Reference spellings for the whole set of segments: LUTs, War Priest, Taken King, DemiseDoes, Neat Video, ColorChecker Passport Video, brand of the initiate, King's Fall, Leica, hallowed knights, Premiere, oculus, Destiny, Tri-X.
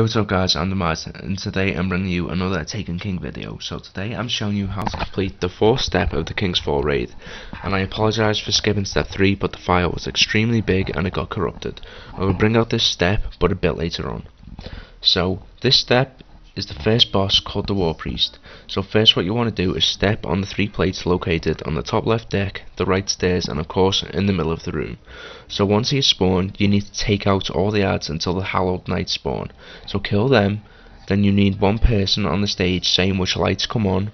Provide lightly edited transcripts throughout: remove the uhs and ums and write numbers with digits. What's up guys, I'm Demise, and today I'm bringing you another Taken King video. So today I'm showing you how to complete the 4th step of the King's Fall raid, and I apologise for skipping step 3, but the file was extremely big and it got corrupted. I will bring out this step, but a bit later on. So this step is the first boss called the War Priest. So first what you want to do is step on the 3 plates located on the top left deck, the right stairs, and of course in the middle of the room. So once he is spawned, you need to take out all the ads until the Hallowed Knights spawn. So kill them, then you need one person on the stage saying which lights come on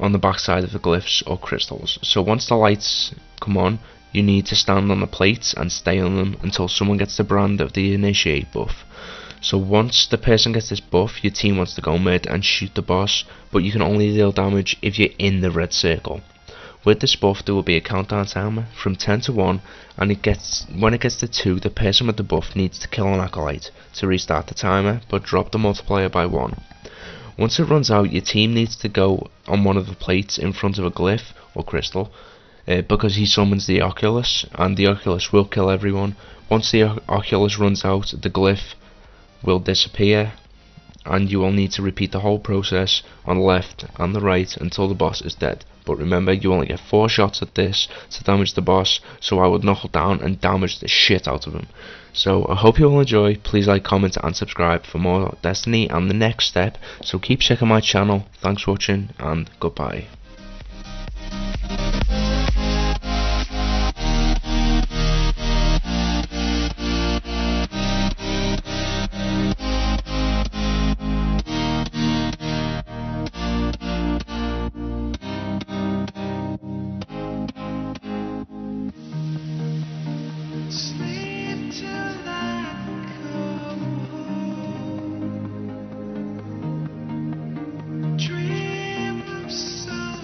the backside of the glyphs or crystals. So once the lights come on, you need to stand on the plates and stay on them until someone gets the brand of the initiate buff. So once the person gets this buff, your team wants to go mid and shoot the boss, but you can only deal damage if you're in the red circle. With this buff there will be a countdown timer from 10 to 1, and when it gets to 2, the person with the buff needs to kill an acolyte to restart the timer, but drop the multiplier by 1. Once it runs out, your team needs to go on one of the plates in front of a glyph or crystal, because he summons the oculus, and the oculus will kill everyone. Once the oculus runs out, the glyph will disappear, and you will need to repeat the whole process on the left and the right until the boss is dead. But remember, you only get 4 shots at this to damage the boss, so I would knuckle down and damage the shit out of him. So I hope you all enjoy. Please like, comment and subscribe for more Destiny and the next step. So keep checking my channel. Thanks for watching and goodbye. Dream of sun.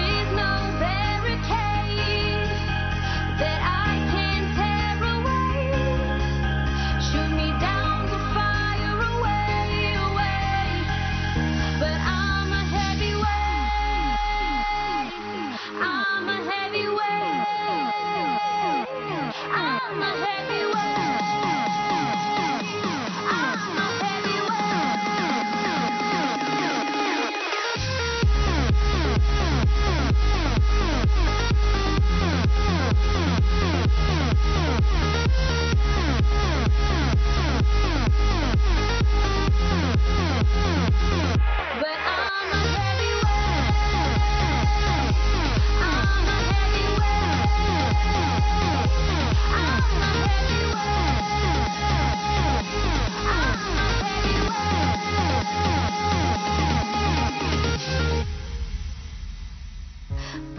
is no barricade that I can tear away. Shoot me down to fire away. But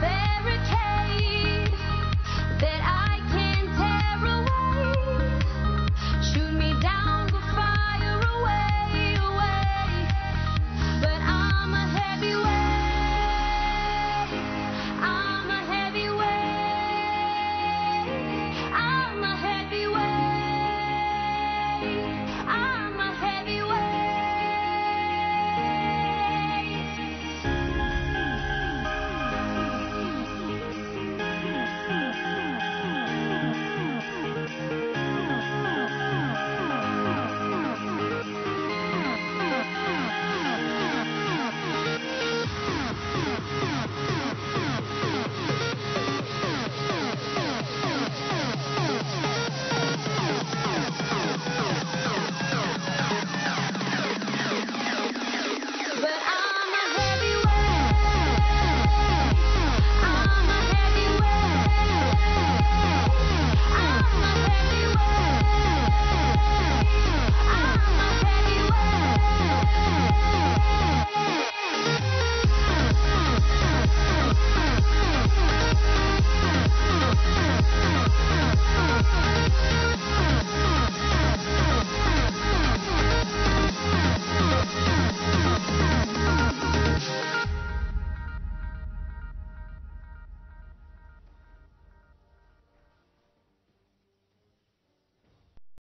barricade that I